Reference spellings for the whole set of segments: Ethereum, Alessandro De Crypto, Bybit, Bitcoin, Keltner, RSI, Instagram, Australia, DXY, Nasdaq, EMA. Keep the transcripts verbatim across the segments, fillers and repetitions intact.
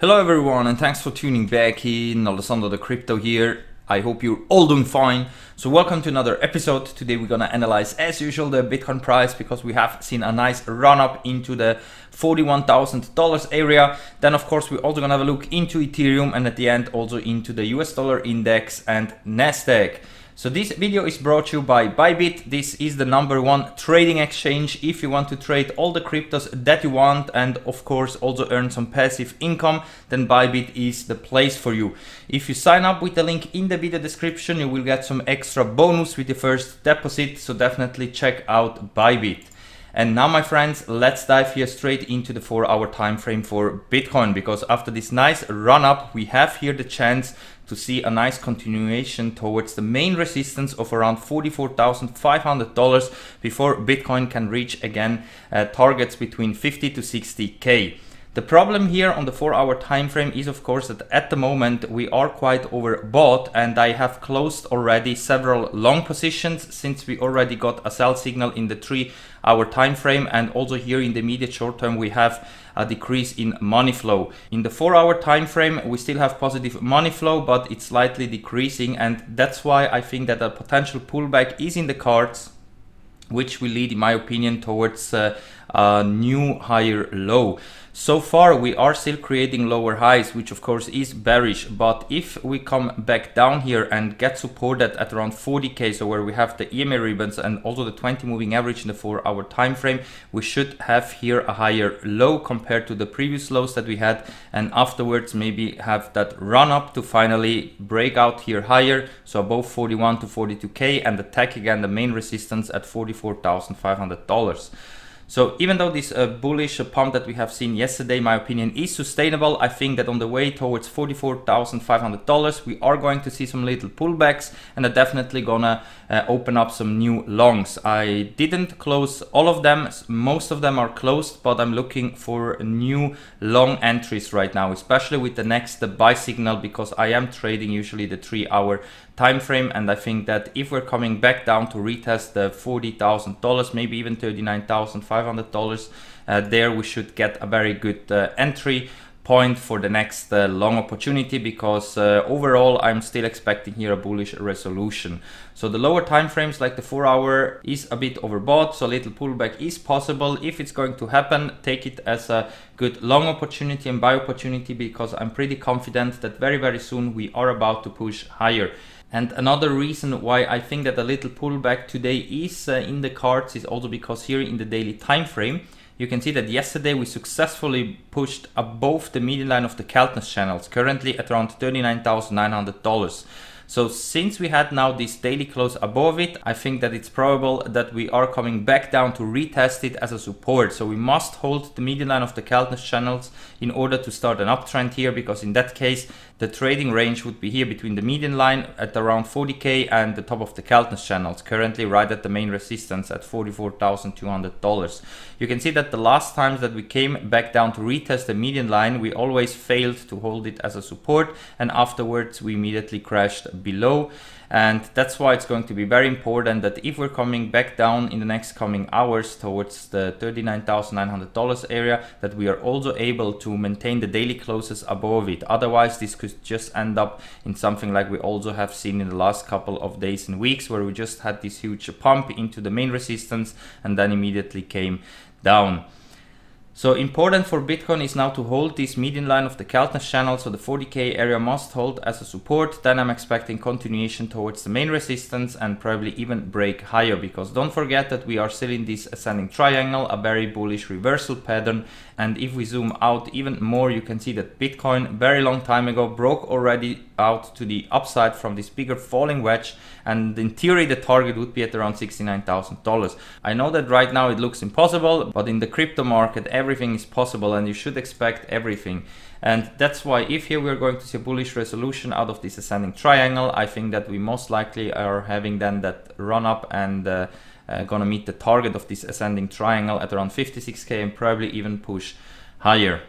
Hello everyone, and thanks for tuning back in. Alessandro De Crypto here. I hope you're all doing fine. So welcome to another episode. Today we're gonna analyze, as usual, the Bitcoin price, because we have seen a nice run up into the forty-one thousand dollars area. Then of course, we're also gonna have a look into Ethereum, and at the end also into the U S dollar index and Nasdaq. So this video is brought to you by Bybit. This is the number one trading exchange if you want to trade all the cryptos that you want and of course also earn some passive income. Then Bybit is the place for you. If you sign up with the link in the video description, you will get some extra bonus with the first deposit, so definitely check out Bybit. And now, my friends, let's dive here straight into the four hour time frame for Bitcoin, because after this nice run up, we have here the chance to see a nice continuation towards the main resistance of around forty-four thousand five hundred dollars before Bitcoin can reach again uh, targets between fifty to sixty K. The problem here on the four hour time frame is of course that at the moment we are quite overbought, and I have closed already several long positions since we already got a sell signal in the three hour time frame, and also here in the immediate short term we have a decrease in money flow. In the four hour time frame we still have positive money flow, but it's slightly decreasing, and that's why I think that a potential pullback is in the cards, which will lead, in my opinion, towards uh, a new higher low. So far we are still creating lower highs, which of course is bearish, but if we come back down here and get supported at around forty K, so where we have the E M A ribbons and also the twenty moving average in the four hour time frame, we should have here a higher low compared to the previous lows that we had, and afterwards maybe have that run up to finally break out here higher, so above forty-one to forty-two K, and attack again the main resistance at forty-four thousand five hundred dollars. So even though this uh, bullish pump that we have seen yesterday, my opinion, is sustainable, I think that on the way towards forty-four thousand five hundred dollars, we are going to see some little pullbacks, and are definitely gonna uh, open up some new longs. I didn't close all of them. Most of them are closed, but I'm looking for new long entries right now, especially with the next the buy signal, because I am trading usually the three hour time frame, and I think that if we're coming back down to retest the forty thousand dollars, maybe even thirty-nine thousand five hundred dollars, uh, there we should get a very good uh, entry point for the next uh, long opportunity, because uh, overall I'm still expecting here a bullish resolution. So the lower time frames, like the four hour, is a bit overbought, so a little pullback is possible. If it's going to happen, take it as a good long opportunity and buy opportunity, because I'm pretty confident that very very soon we are about to push higher. And another reason why I think that a little pullback today is uh, in the cards is also because here in the daily time frame, you can see that yesterday we successfully pushed above the median line of the Keltner channels, currently at around thirty-nine thousand nine hundred dollars. So since we had now this daily close above it, I think that it's probable that we are coming back down to retest it as a support. So we must hold the median line of the Keltner channels in order to start an uptrend here, because in that case, the trading range would be here between the median line at around forty K and the top of the Keltner channels, currently right at the main resistance at forty-four thousand two hundred dollars. You can see that the last times that we came back down to retest the median line, we always failed to hold it as a support, and afterwards we immediately crashed below. And that's why it's going to be very important that if we're coming back down in the next coming hours towards the thirty-nine thousand nine hundred dollars area, that we are also able to maintain the daily closes above it. Otherwise this could just end up in something like we also have seen in the last couple of days and weeks, where we just had this huge pump into the main resistance and then immediately came down. So important for Bitcoin is now to hold this median line of the Keltner channel, so the forty K area must hold as a support. Then I'm expecting continuation towards the main resistance and probably even break higher, because don't forget that we are still in this ascending triangle, a very bullish reversal pattern. And if we zoom out even more, you can see that Bitcoin very long time ago broke already out to the upside from this bigger falling wedge, and in theory the target would be at around sixty-nine thousand dollars. I know that right now it looks impossible, but in the crypto market everything is possible, and you should expect everything. And that's why if here we're going to see a bullish resolution out of this ascending triangle, I think that we most likely are having then that run up and uh, uh, gonna meet the target of this ascending triangle at around fifty-six K and probably even push higher.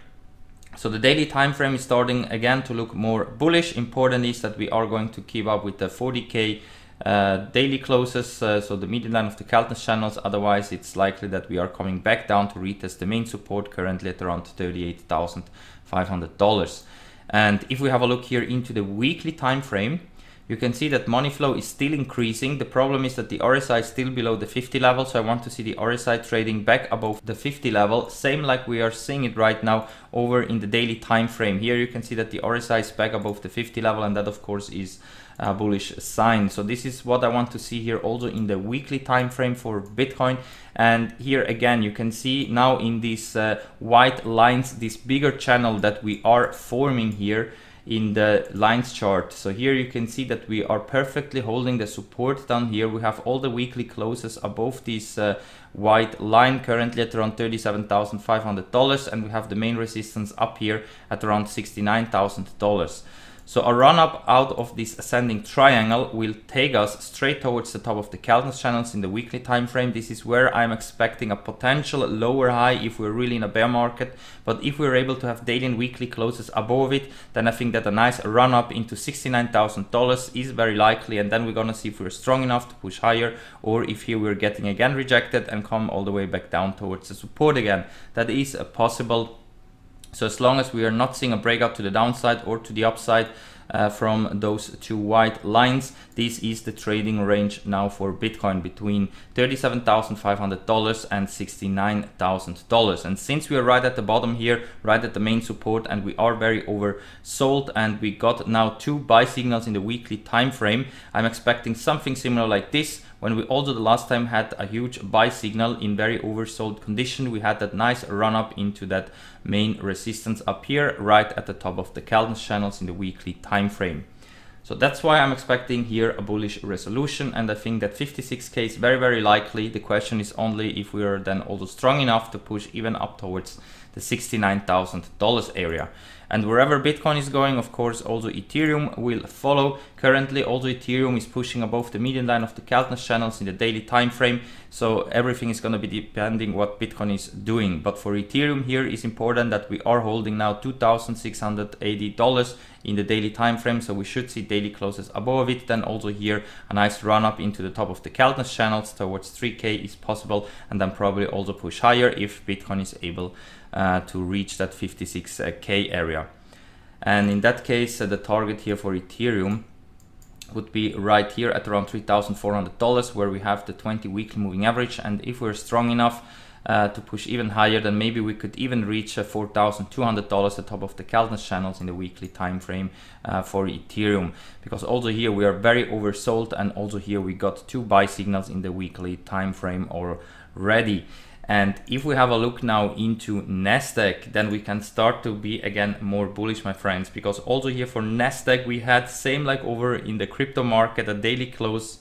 So the daily time frame is starting again to look more bullish. Important is that we are going to keep up with the forty K uh, daily closes, uh, so the median line of the Keltner channels. Otherwise, it's likely that we are coming back down to retest the main support, currently at around thirty-eight thousand five hundred dollars. And if we have a look here into the weekly time frame, you can see that money flow is still increasing. The problem is that the R S I is still below the fifty level. So I want to see the R S I trading back above the fifty level, same like we are seeing it right now over in the daily time frame. Here you can see that the R S I is back above the fifty level, and that of course is a bullish sign. So this is what I want to see here also in the weekly time frame for Bitcoin. And here again, you can see now in these uh, white lines, this bigger channel that we are forming here in the lines chart. So here you can see that we are perfectly holding the support down here. We have all the weekly closes above this uh, white line, currently at around thirty-seven thousand five hundred dollars, and we have the main resistance up here at around sixty-nine thousand dollars. So a run up out of this ascending triangle will take us straight towards the top of the Keltner channels in the weekly time frame. This is where I'm expecting a potential lower high if we're really in a bear market. But if we're able to have daily and weekly closes above it, then I think that a nice run up into sixty-nine thousand dollars is very likely. And then we're going to see if we're strong enough to push higher, or if here we're getting again rejected and come all the way back down towards the support again. That is a possible. So as long as we are not seeing a breakout to the downside or to the upside uh, from those two white lines, this is the trading range now for Bitcoin, between thirty-seven thousand five hundred dollars and sixty-nine thousand dollars. And since we are right at the bottom here, right at the main support, and we are very oversold, and we got now two buy signals in the weekly time frame, I'm expecting something similar like this. When we also the last time had a huge buy signal in very oversold condition, we had that nice run up into that main resistance up here, right at the top of the Keltner channels in the weekly time frame. So that's why I'm expecting here a bullish resolution, and I think that fifty-six K is very, very likely. The question is only if we are then also strong enough to push even up towards the sixty-nine thousand dollars area. And wherever Bitcoin is going, of course, also Ethereum will follow. Currently, also Ethereum is pushing above the median line of the Keltner channels in the daily time frame. So everything is going to be depending what Bitcoin is doing. But for Ethereum, here is important that we are holding now two thousand six hundred eighty dollars in the daily time frame. So we should see daily closes above it. Then also here a nice run up into the top of the Keltner channels towards three K is possible, and then probably also push higher if Bitcoin is able Uh, to reach that fifty-six K area. And in that case, uh, the target here for Ethereum would be right here at around three thousand four hundred dollars, where we have the twenty weekly moving average. And if we're strong enough uh, to push even higher, then maybe we could even reach uh, four thousand two hundred dollars, the top of the Keltner channels in the weekly time frame uh, for Ethereum, because also here we are very oversold, and also here we got two buy signals in the weekly time frame already. And if we have a look now into Nasdaq, then we can start to be again more bullish, my friends, because also here for Nasdaq, we had, same like over in the crypto market, a daily close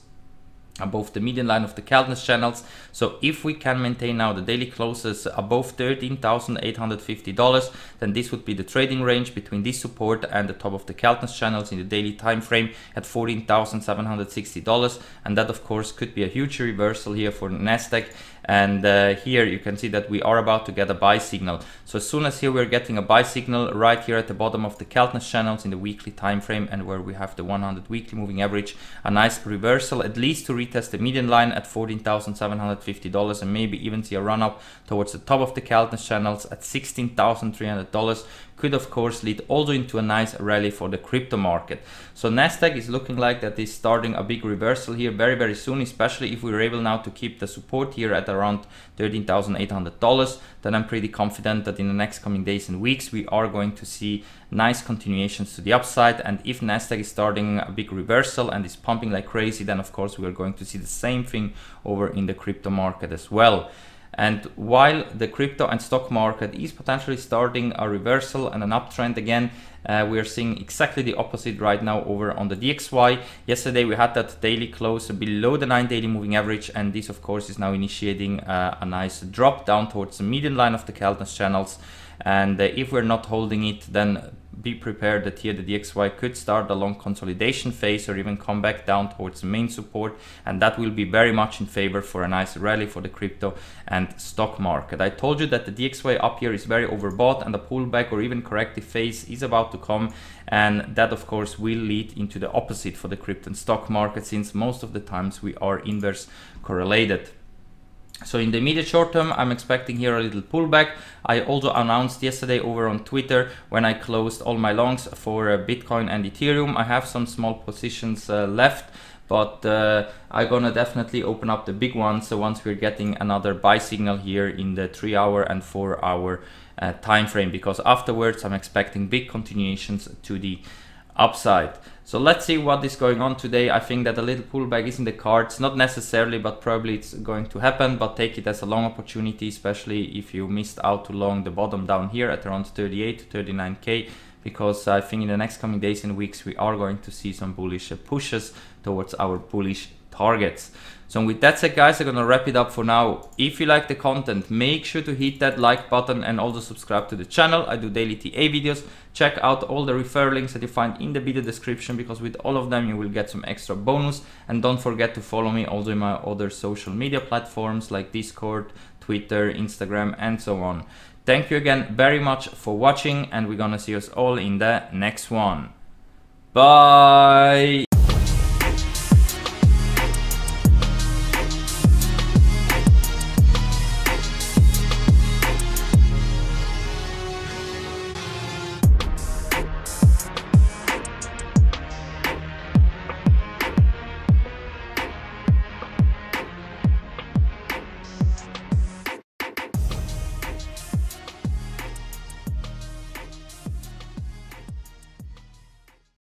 above the median line of the Keltner channels. So if we can maintain now the daily closes above thirteen thousand eight hundred fifty dollars, then this would be the trading range between this support and the top of the Keltner channels in the daily time frame at fourteen thousand seven hundred sixty dollars. And that of course could be a huge reversal here for Nasdaq. And uh, here you can see that we are about to get a buy signal. So as soon as here we're getting a buy signal right here at the bottom of the Keltner channels in the weekly time frame, and where we have the one hundred weekly moving average, a nice reversal at least to retest the median line at fourteen thousand seven hundred fifty dollars, and maybe even see a run up towards the top of the Keltner channels at sixteen thousand three hundred dollars, could of course lead also into a nice rally for the crypto market. So Nasdaq is looking like that is starting a big reversal here very, very soon, especially if we are able now to keep the support here at around thirteen thousand eight hundred dollars, then I'm pretty confident that in the next coming days and weeks, we are going to see nice continuations to the upside. And if Nasdaq is starting a big reversal and is pumping like crazy, then of course we are going to see the same thing over in the crypto market as well. And while the crypto and stock market is potentially starting a reversal and an uptrend again, uh, we are seeing exactly the opposite right now over on the D X Y. Yesterday we had that daily close below the nine daily moving average, and this of course is now initiating uh, a nice drop down towards the median line of the Keltner channels. And uh, if we're not holding it, then be prepared that here the D X Y could start a long consolidation phase, or even come back down towards the main support, and that will be very much in favor for a nice rally for the crypto and stock market. I told you that the D X Y up here is very overbought, and the pullback or even corrective phase is about to come, and that of course will lead into the opposite for the crypto and stock market, since most of the times we are inverse correlated. So in the immediate short term, I'm expecting here a little pullback. I also announced yesterday over on Twitter when I closed all my longs for uh, Bitcoin and Ethereum. I have some small positions uh, left, but uh, I'm gonna definitely open up the big ones. So once we're getting another buy signal here in the three hour and four hour uh, time frame, because afterwards I'm expecting big continuations to the upside. So let's see what is going on today. I think that a little pullback is in the cards, not necessarily, but probably it's going to happen, but take it as a long opportunity, especially if you missed out too long the bottom down here at around thirty-eight to thirty-nine K, because I think in the next coming days and weeks, we are going to see some bullish pushes towards our bullish targets. So with that said, guys, I'm gonna wrap it up for now. If you like the content, make sure to hit that like button and also subscribe to the channel. I do daily T A videos. Check out all the referral links that you find in the video description, because with all of them you will get some extra bonus. And don't forget to follow me also in my other social media platforms like Discord, Twitter, Instagram, and so on. Thank you again very much for watching, and we're gonna see us all in the next one. Bye!